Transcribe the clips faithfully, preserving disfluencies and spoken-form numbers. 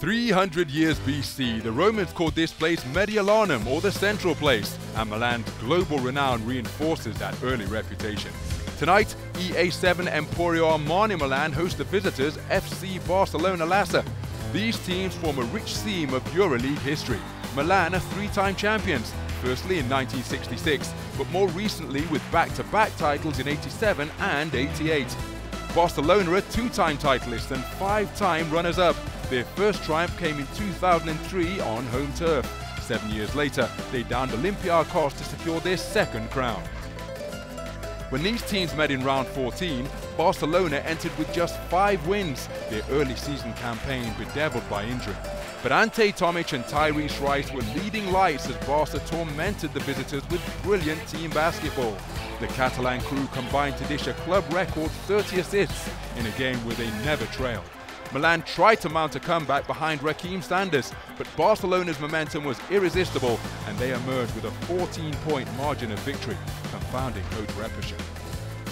three hundred years B C, the Romans called this place Mediolanum, or the Central Place, and Milan's global renown reinforces that early reputation. Tonight, E A seven Emporio Armani Milan hosts the visitors F C Barcelona Lassa. These teams form a rich seam of EuroLeague history. Milan are three-time champions, firstly in nineteen sixty-six, but more recently with back-to-back titles in eighty-seven and eighty-eight. Barcelona are two-time titleists and five-time runners-up. Their first triumph came in two thousand three on home turf. Seven years later, they downed Olympiacos to secure their second crown. When these teams met in round fourteen, Barcelona entered with just five wins, their early season campaign bedeviled by injury. But Ante Tomic and Tyrese Rice were leading lights as Barca tormented the visitors with brilliant team basketball. The Catalan crew combined to dish a club record thirty assists in a game where they never trailed. Milan tried to mount a comeback behind Raheem Sanders, but Barcelona's momentum was irresistible and they emerged with a fourteen point margin of victory, confounding Coach Repesa.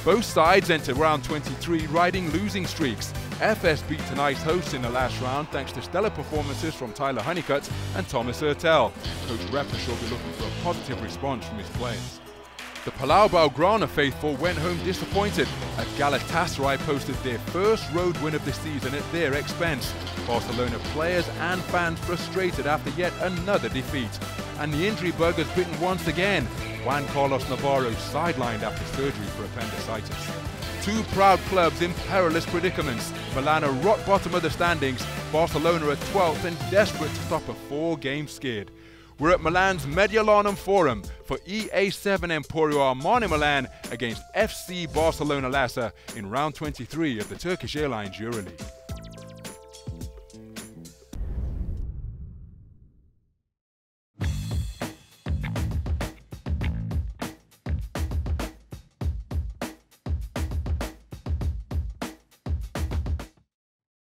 Both sides enter round twenty-three riding losing streaks. F S beat tonight's hosts in the last round thanks to stellar performances from Tyler Honeycutt and Thomas Ertel. Coach Repesa will be looking for a positive response from his players. The Palau Blaugrana faithful went home disappointed as Galatasaray posted their first road win of the season at their expense. Barcelona players and fans frustrated after yet another defeat. And the injury bug has bitten once again. Juan Carlos Navarro sidelined after surgery for appendicitis. Two proud clubs in perilous predicaments. Milan are rock bottom of the standings. Barcelona are twelfth and desperate to stop a four-game skid. We're at Milan's Mediolanum Forum for E A seven Emporio Armani Milan against F C Barcelona Lassa in round twenty-three of the Turkish Airlines EuroLeague.